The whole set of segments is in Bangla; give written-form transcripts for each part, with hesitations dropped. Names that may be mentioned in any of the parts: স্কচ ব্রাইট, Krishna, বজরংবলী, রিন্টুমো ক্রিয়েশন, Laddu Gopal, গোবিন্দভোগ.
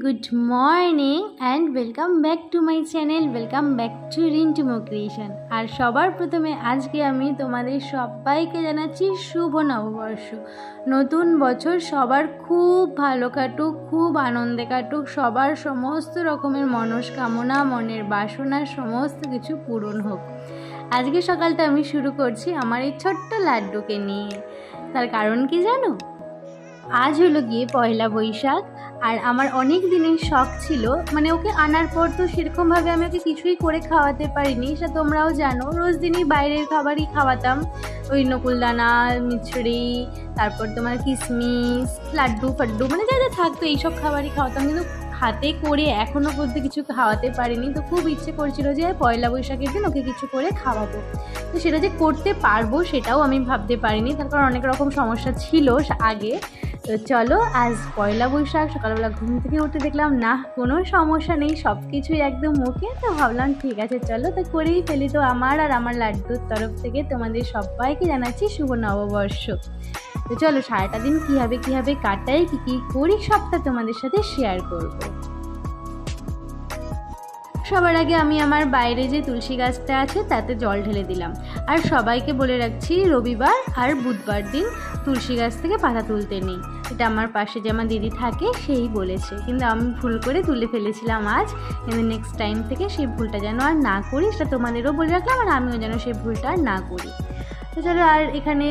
Good morning and welcome back to my channel. Welcome back to রিন্টুমো ক্রিয়েশন। আর সবার প্রথমে আজকে আমি তোমাদের সবাইকে জানাচ্ছি শুভ নববর্ষ। নতুন বছর সবার খুব ভালো কাটুক, খুব আনন্দে কাটুক, সবার সমস্ত রকমের মনস্কামনা, মনের বাসনা সমস্ত কিছু পূরণ হোক। আজকে সকালটা আমি শুরু করছি আমার এই ছোট্ট লাড্ডুকে নিয়ে। তার কারণ কি জানো? আজ হলো গিয়ে পয়লা বৈশাখ, আর আমার অনেক দিনের শখ ছিল, মানে ওকে আনার পর তো সেরকমভাবে আমি ওকে কিছুই করে খাওয়াতে পারিনি, সেটা তোমরাও জানো। রোজ দিনই বাইরের খাবারই খাওয়াতাম, ওই নকুলদানা, মিছড়ি, তারপর তোমার কিশমিশ, লাড্ডু ফাড্ডু, মানে যা যা থাকতো এইসব খাবারই খাওয়াতাম, কিন্তু হাতে করে এখনও পর্যন্ত কিছু খাওয়াতে পারিনি। তো খুব ইচ্ছে করছিল যে পয়লা বৈশাখের দিন ওকে কিছু করে খাওয়াবো, তো সেটা যে করতে পারবো সেটাও আমি ভাবতে পারিনি, তার কারণ অনেক রকম সমস্যা ছিল আগে। তো চলো, আজ পয়লা বৈশাখ, সকালবেলা ঘুম থেকে উঠে দেখলাম না কোনো সমস্যা নেই, সব কিছুই একদম ওকে। তো ভাবলাম ঠিক আছে চলো তো করেই ফেলি। তো আমার আর আমার লাড্ডুর তরফ থেকে তোমাদের সবাইকে জানাচ্ছি শুভ নববর্ষ। তো চলো, সারাটা দিন কীভাবে কীভাবে কাটাই, কী কী করি সবটা তোমাদের সাথে শেয়ার করবো। সবার আগে আমি আমার বাইরে যে তুলসী গাছটা আছে তাতে জল ঢেলে দিলাম। আর সবাইকে বলে রাখছি, রবিবার আর বুধবার দিন তুলসী গাছ থেকে পাতা তুলতে নেই, এটা আমার পাশে যে আমার দিদি থাকে সেই বলেছে, কিন্তু আমি ভুল করে তুলে ফেলেছিলাম আজ। কিন্তু নেক্সট টাইম থেকে সেই ভুলটা যেন আর না করি, সেটা তোমাদেরও বলে রাখলাম, আর আমিও যেন সেই ভুলটা আর না করি। চলো, আর এখানে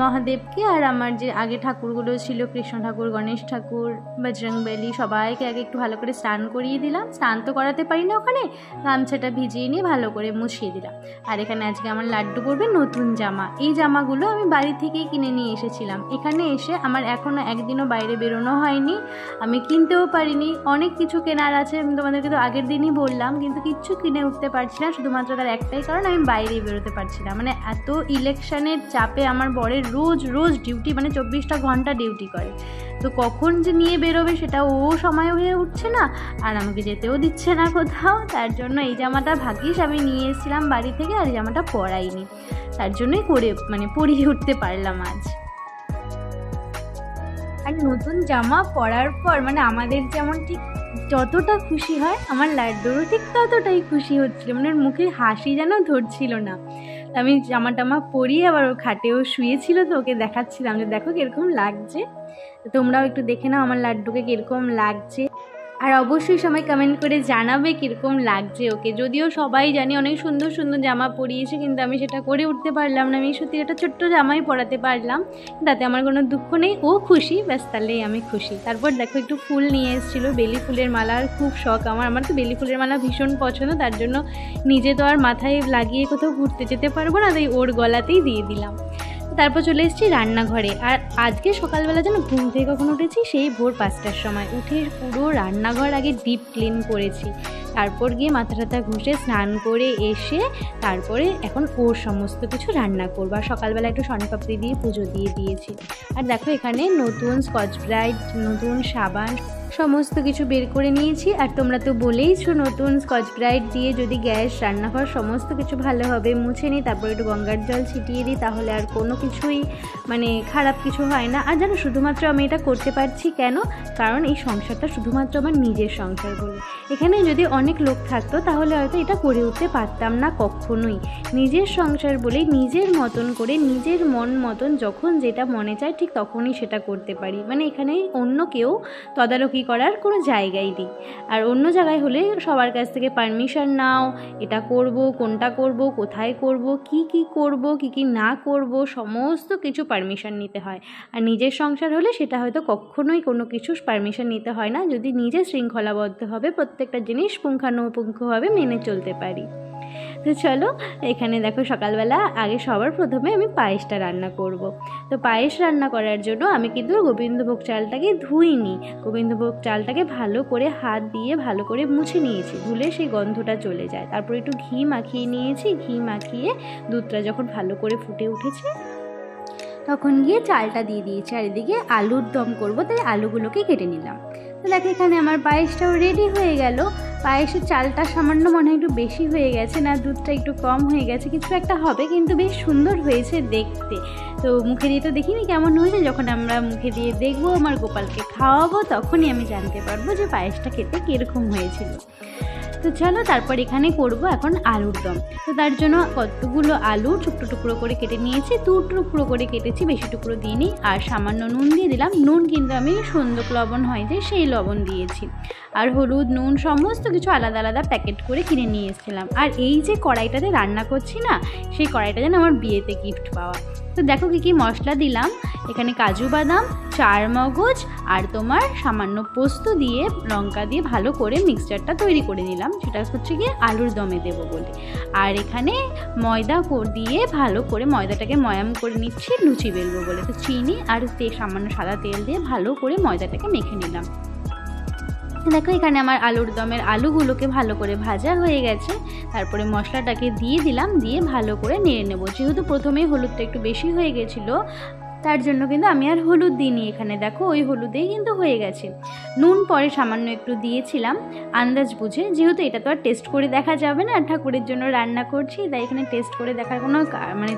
মহাদেবকে আর আমার যে আগে ঠাকুরগুলো ছিল, কৃষ্ণ ঠাকুর, গণেশ ঠাকুর, বজরংবলী, সবাইকে আগে একটু ভালো করে স্নান করিয়ে দিলাম। স্নান তো করাতে পারি না, ওখানে গামছাটা ভিজিয়ে নিয়ে ভালো করে মুছিয়ে দিলাম। আর এখানে আজকে আমার লাড্ডু পরবে নতুন জামা। এই জামাগুলো আমি বাড়ি থেকেই কিনে নিয়ে এসেছিলাম। এখানে এসে আমার এখনও একদিনও বাইরে বেরোনো হয়নি, আমি কিনতেও পারিনি, অনেক কিছু কেনার আছে, আমি তোমাদেরকে তো আগের দিনই বললাম, কিন্তু কিচ্ছু কিনে উঠতে পারছি না, শুধুমাত্র তার একটাই কারণ আমি বাইরেই বেরোতে পারছি না। মানে এত ইলেকশনের চাপে আমার বরের রোজ রোজ ডিউটি, মানে 24টা ঘন্টা ডিউটি করে, তো কখন যে নিয়ে বেরোবে সেটা ও সময় হয়ে উঠছে না, আর আমাকে যেতেও দিচ্ছে না কোথাও। তার জন্য এই জামাটা ভাগ্যিস আমি নিয়ে এসেছিলাম বাড়ি থেকে, আর এই জামাটা পরাইনি, তার জন্যই পরিয়ে উঠতে পারলাম আজ। আর নতুন জামা পরার পর মানে আমাদের যেমন ঠিক যতটা খুশি হয়, আমার লাড্ডুরও ঠিক ততটাই খুশি হচ্ছিল, মানে ওর মুখে হাসি যেন ধরছিল না। আমি জামা টামা পরিয়ে আবার ওর খাটেও শুয়েছিল, তো ওকে দেখাচ্ছিলাম যে দেখো কীরকম লাগছে, তোমরাও একটু দেখে নাও আমার লাড্ডুকে কীরকম লাগছে। আর অবশ্যই সবাই কমেন্ট করে জানাবে কীরকম লাগছে ওকে। যদিও সবাই জানি অনেক সুন্দর সুন্দর জামা পরিয়েছে, কিন্তু আমি সেটা করে উঠতে পারলাম না। আমি সত্যি একটা ছোট্ট জামাই পরাতে পারলাম, তাতে আমার কোনো দুঃখ নেই, ও খুশি, ব্যাস তাহলেই আমি খুশি। তারপর দেখো একটু ফুল নিয়ে এসেছিলো, বেলি ফুলের মালার খুব শখ আমার, আমার তো বেলি ফুলের মালা ভীষণ পছন্দ, তার জন্য নিজে তো আর মাথায় লাগিয়ে কোথাও ঘুরতে যেতে পারবো না, তাই ওর গলাতেই দিয়ে দিলাম। তারপর চলে এসেছি রান্নাঘরে। আর আজকে সকালবেলা যেন ঘুম থেকে কখন উঠেছি, সেই ভোর 5টার সময় উঠে পুরো রান্নাঘর আগে ডিপ ক্লিন করেছি, তারপর গিয়ে মাথা টাথা ঘুষে স্নান করে এসে তারপরে এখন ওর সমস্ত কিছু রান্না করবো। আর সকালবেলা একটু শনপাপড়ি দিয়ে পুজো দিয়ে দিয়েছি। আর দেখো এখানে নতুন স্কচ ব্রাইট, নতুন সাবান সমস্ত কিছু বের করে নিয়েছি। আর তোমরা তো বলেইছো নতুন স্কচ ব্রাইট দিয়ে যদি গ্যাস, রান্নাঘর সমস্ত কিছু ভালোভাবে মুছে নিই, তারপর একটু গঙ্গার জল ছিটিয়ে দিই, তাহলে আর কোনো কিছুই মানে খারাপ কিছু হয় না। আর জানো, শুধুমাত্র আমি এটা করতে পারছি কেন? কারণ এই সংসারটা শুধুমাত্র আমার নিজের সংসার বলে। এখানে যদি অনেক লোক থাকতো তাহলে হয়তো এটা করে উঠতে পারতাম না কখনোই। নিজের সংসার বলে নিজের মতন করে, নিজের মন মতন যখন যেটা মনে চায় ঠিক তখনই সেটা করতে পারি, মানে এখানে অন্য কেউ তদারকি করার কোনো জায়গাই নেই। আর অন্য জায়গায় হলে সবার কাছ থেকে পারমিশন নাও, এটা করব, কোনটা করব, কোথায় করব, কি করব, কি না করব, সমস্ত কিছু পারমিশন নিতে হয়। আর নিজের সংসার হলে সেটা হয়তো কখনোই কোনো কিছু পারমিশন নিতে হয় না, যদি নিজে শৃঙ্খলাবদ্ধভাবে প্রত্যেকটা জিনিস পুঙ্খানুপুঙ্খভাবে মেনে চলতে পারি। তো চলো, এখানে দেখো সকালবেলা আগে সবার প্রথমে আমি পায়েসটা রান্না করব। তো পায়েস রান্না করার জন্য আমি কিন্তু গোবিন্দভোগ চালটাকে ধুইনি, গোবিন্দভোগ চালটাকে ভালো করে হাত দিয়ে ভালো করে মুছে নিয়েছি, ধুলে সেই গন্ধটা চলে যায়। তারপর একটু ঘি মাখিয়ে নিয়েছি, ঘি মাখিয়ে দুধটা যখন ভালো করে ফুটে উঠেছে তখন গিয়ে চালটা দিয়ে দিয়েছি। আর এদিকে আলুর দম করব, তাই আলুগুলোকে কেটে নিলাম। তো দেখো এখানে আমার পায়েসটাও রেডি হয়ে গেল। পায়েসের চালটা সামান্য মনে হয় একটু বেশি হয়ে গেছে, না দুধটা একটু কম হয়ে গেছে, কিছু একটা হবে, কিন্তু বেশ সুন্দর হয়েছে দেখতে। তো মুখে দিয়ে তো দেখিনি কেমন হয়েছে, যখন আমরা মুখে দিয়ে দেখবো, আমার গোপালকে খাওয়াবো, তখনই আমি জানতে পারবো যে পায়েসটা খেতে কীরকম হয়েছিল। তো চলো, তারপর এখানে করব এখন আলুর দম। তো তার জন্য কতগুলো আলু টুকরো টুকরো করে কেটে নিয়েছি, দু টুকরো করে কেটেছি, বেশি টুকরো দিইনি। আর সামান্য নুন দিয়ে দিলাম, নুন কিন্তু আমি সন্দক লবণ হয় যে সেই লবণ দিয়েছি। আর হলুদ, নুন সমস্ত কিছু আলাদা আলাদা প্যাকেট করে কিনে নিয়ে এসেছিলাম। আর এই যে কড়াইটাতে রান্না করছি না, সেই কড়াইটা যেন আমার বিয়েতে গিফট পাওয়া। তো দেখো কী কী মশলা দিলাম, এখানে কাজু বাদাম, চার মগজ, আর তোমার সামান্য পোস্ত দিয়ে লঙ্কা দিয়ে ভালো করে মিক্সচারটা তৈরি করে নিলাম, সেটা হচ্ছে গিয়ে আলুর দমে দেবো বলে। আর এখানে ময়দা দিয়ে ভালো করে ময়দাটাকে ময়াম করে নিচ্ছি লুচি বেলবো বলে। তো চিনি আর সামান্য সাদা তেল দিয়ে ভালো করে ময়দাটাকে মেখে নিলাম। দেখো এখানে আমার আলুর দমের আলুগুলোকে ভালো করে ভাজা হয়ে গেছে, তারপরে মশলাটাকে দিয়ে দিলাম, দিয়ে ভালো করে নেড়ে নেবো। যেহেতু প্রথমেই হলুদটা একটু বেশি হয়ে গেছিলো, তার জন্য কিন্তু আমি আর হলুদ দিইনি। এখানে দেখো ওই হলুদেই কিন্তু হয়ে গেছে। নুন পরে সামান্য একটু দিয়েছিলাম আন্দাজ বুঝে, যেহেতু এটা তো আর টেস্ট করে দেখা যাবে না, ঠাকুরের জন্য রান্না করছি, তাই এখানে টেস্ট করে দেখার কোনো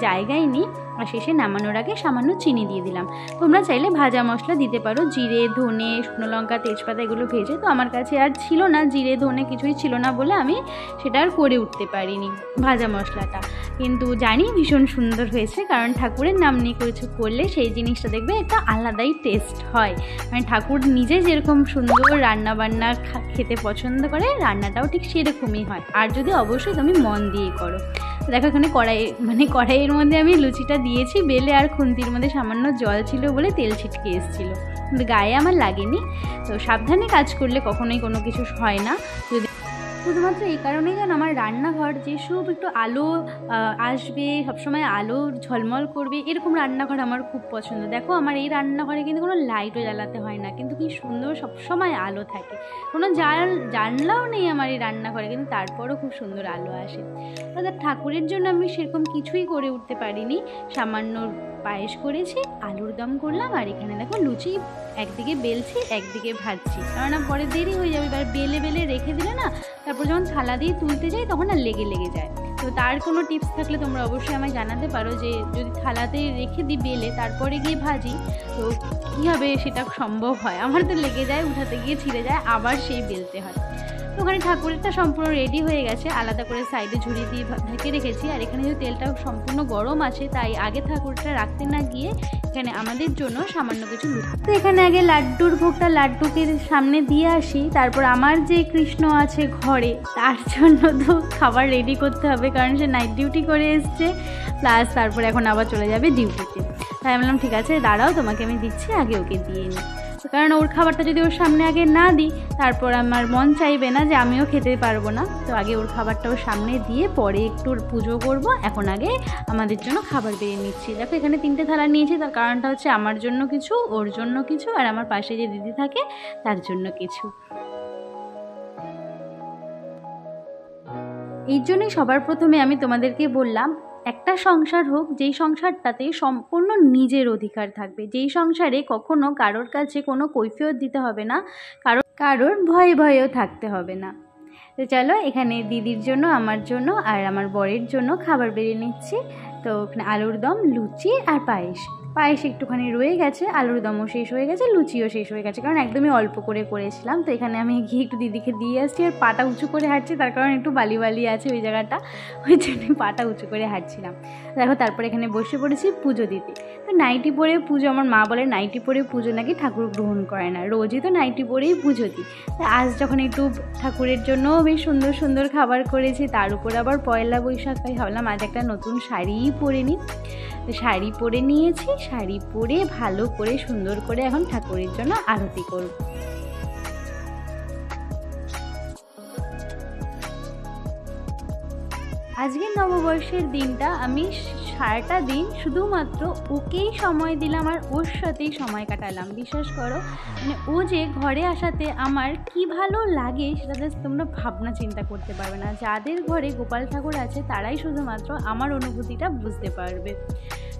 জায়গাই নেই। আর শেষে নামানোর আগে সামান্য চিনি দিয়ে দিলাম। তোমরা চাইলে ভাজা মশলা দিতে পারো, জিরে, ধনে, শুকনো লঙ্কা, তেজপাতা এগুলো ভেজে। তো আমার কাছে আর ছিল না, জিরে ধনে কিছুই ছিল না বলে আমি সেটা আর করে উঠতে পারিনি ভাজা মশলাটা, কিন্তু জানি ভীষণ সুন্দর হয়েছে। কারণ ঠাকুরের নাম নিয়ে কিছু করলে সেই জিনিসটা দেখবে একটা আলাদাই টেস্ট হয়। মানে ঠাকুর নিজে যেরকম সুন্দর রান্নাবান্না খেতে পছন্দ করে, রান্নাটাও ঠিক সেরকমই হয়, আর যদি অবশ্যই তুমি মন দিয়ে করো। দেখো এখানে কড়াইয়ের মধ্যে আমি লুচিটা দিয়েছি বেলে, আর খুন্তির মধ্যে সামান্য জল ছিল বলে তেল ছিটকে এসেছিল, কিন্তু গায়ে আমার লাগেনি। তো সাবধানে কাজ করলে কখনোই কোনো কিছু হয় না। যদি শুধুমাত্র এই কারণেই যেন আমার রান্নাঘর যে সব একটু আলো আসবে, সবসময় আলো ঝলমল করবে, এরকম রান্নাঘর আমার খুব পছন্দ। দেখো আমার এই রান্নাঘরে কিন্তু কোনো লাইটও জ্বালাতে হয় না, কিন্তু কি সুন্দর সবসময় আলো থাকে। কোনো জানলাও নেই আমার এই রান্নাঘরে, কিন্তু তারপরও খুব সুন্দর আলো আসে। অর্থাৎ ঠাকুরের জন্য আমি সেরকম কিছুই করে উঠতে পারিনি, সামান্য পায়েস করেছি, আলুর দম করলাম। আর এখানে দেখো লুচি একদিকে বেলছি, একদিকে ভাজছি, কারণ পরে দেরি হয়ে যাবে। এবার বেলে বেলে রেখে দিলে না, তারপর যখন থালা দিয়ে তুলতে যাই তখন আর লেগে যায়। তো তার কোনো টিপস থাকলে তোমরা অবশ্যই আমায় জানাতে পারো, যে যদি থালাতে রেখে দিই বেলে, তারপরে গিয়ে ভাজি, তো কীভাবে সেটা সম্ভব হয়। আমার তো লেগে যায়, উঠাতে গিয়ে ছিঁড়ে যায়, আবার সেই বেলতে হয়। ওখানে ঠাকুরেরটা সম্পূর্ণ রেডি হয়ে গেছে, আলাদা করে সাইডে ঝুড়ি দিয়ে ঢেকে রেখেছি। আর এখানে যে তেলটা সম্পূর্ণ গরম আছে, তাই আগে ঠাকুরটা রাখতে না গিয়ে এখানে আমাদের জন্য সামান্য কিছু। তো এখানে আগে লাড্ডুর ভোগটা লাড্ডুকে সামনে দিয়ে আসি, তারপর আমার যে কৃষ্ণ আছে ঘরে, তার জন্য তো খাবার রেডি করতে হবে, কারণ সে নাইট ডিউটি করে এসছে, প্লাস তারপরে এখন আবার চলে যাবে ডিউটিতে। তাই আমি বললাম ঠিক আছে দাঁড়াও, তোমাকে আমি দিচ্ছি, আগে ওকে দিয়ে নিই, কারণ ওর খাবারটা যদি ওর সামনে আগে না দিই, তারপর আমার মন চাইবে না যে আমিও খেতে পারবো না। তো আগে ওর খাবারটা ওর সামনে দিয়ে পরে একটু পুজো করব। এখন আগে আমাদের জন্য খাবার বেরিয়ে নিচ্ছি। দেখো এখানে 3টে থালা নিয়েছি, তার কারণটা হচ্ছে আমার জন্য কিছু, ওর জন্য কিছু, আর আমার পাশে যে দিদি থাকে তার জন্য কিছু। এই জন্যই সবার প্রথমে আমি তোমাদেরকে বললাম, একটা সংসার হোক যেই সংসারটাতে সম্পূর্ণ নিজের অধিকার থাকবে, যেই সংসারে কখনো কারোর কাছে কোনো কৈফিয়ত দিতে হবে না, কারোর ভয়েও থাকতে হবে না। তো চলো এখানে দিদির জন্য, আমার জন্য আর আমার বরের জন্য খাবার বেরিয়ে নিচ্ছি। তো এখানে আলুর দম, লুচি আর পায়েস একটুখানি রয়ে গেছে, আলুর দমও শেষ হয়ে গেছে, লুচিও শেষ হয়ে গেছে, কারণ একদমই অল্প করে করেছিলাম। তো এখানে আমি গিয়ে একটু দিদিকে দিয়ে আসছি, আর পাটা উঁচু করে হাঁটছি, তার কারণ একটু বালি আছে ওই জায়গাটা, ওই জন্য পাটা উঁচু করে হাঁটছিলাম। দেখো তারপরে এখানে বসে পড়েছি পুজো দিতে। তো নাইটি পরে পুজো, আমার মা বলে নাইটি পরে পুজো নাকি ঠাকুর গ্রহণ করে না, রোজই তো নাইটি পরেই পুজো দিই। তো আজ যখন একটু ঠাকুরের জন্য বেশ সুন্দর সুন্দর খাবার করেছি, তার উপর আবার পয়লা বৈশাখ, তাই ভাবলাম আজ একটা নতুন শাড়িই পরে নিই। তো শাড়ি পরে নিয়েছি, শাড়ি পরে ভালো করে সুন্দর করে এখন ঠাকুরের জন্য আরতি করব। আজকে নববর্ষের দিনটা আমি সারাটা দিন শুধুমাত্র ওকেই সময় দিলাম আর ওর সাথেই সময় কাটালাম। বিশ্বাস করো, মানে ও যে ঘরে আসাতে আমার কি ভালো লাগে সেটাতে তোমরা ভাবনা চিন্তা করতে পারবে না। যাদের ঘরে গোপাল ঠাকুর আছে তারাই শুধুমাত্র আমার অনুভূতিটা বুঝতে পারবে।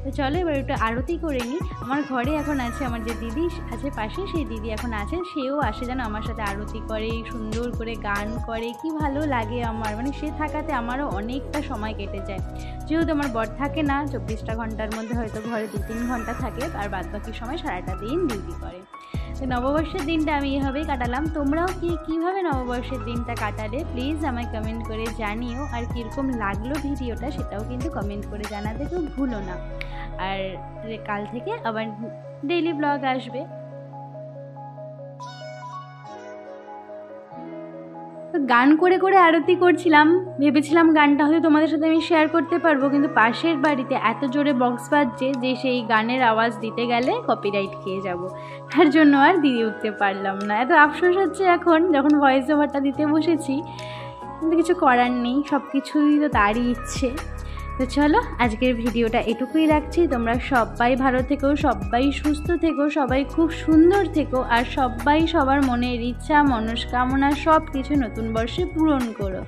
তো চলো এবার একটু আরতি করে নিই। আমার ঘরে এখন আছে আমার যে দিদি আছে পাশে, সেই দিদি এখন আছেন, সেও আসে যেন আমার সাথে আরতি করে, সুন্দর করে গান করে, কি ভালো লাগে আমার। মানে সে থাকাতে আমারও অনেকটা সময় কেটে যায়। যেহেতু আমার বর থাকে না 24টা ঘন্টার মধ্যে, হয়তো ঘরে 2-3 ঘন্টা থাকে, আর বাদবাকি সময় সারাটা দিন ডিউটি করে। তো নববর্ষের দিনটা আমি এভাবেই কাটালাম। তোমরাও কি কীভাবে নববর্ষের দিনটা কাটালে প্লিজ আমায় কমেন্ট করে জানিও, আর কীরকম লাগলো ভিডিওটা সেটাও কিন্তু কমেন্ট করে জানাতে কেউ ভুলো না। আর কাল থেকে আবার ডেইলি ব্লগ আসবে। গান করে করে আরতি করছিলাম, ভেবেছিলাম গানটা হয়তো তোমাদের সাথে আমি শেয়ার করতে পারবো, কিন্তু পাশের বাড়িতে এত জোরে বক্স বাজছে যে সেই গানের আওয়াজ দিতে গেলে কপিরাইট খেয়ে যাব, তার জন্য আর দিয়ে উঠতে পারলাম না। এত আফসোস হচ্ছে এখন যখন ভয়েস ওভারটা দিতে বসেছি, কিন্তু কিছু করার নেই, সব কিছুই তো তারই ইচ্ছে। তো চলো আজকের ভিডিওটা এটুকুই রাখছি। তোমরা সবাই ভালো থেকো, সবাই সুস্থ থেকো, সবাই খুব সুন্দর থেকো, আর সবাই সবার মনের ইচ্ছা মনস্কামনা সব কিছু নতুন বর্ষে পূরণ করো।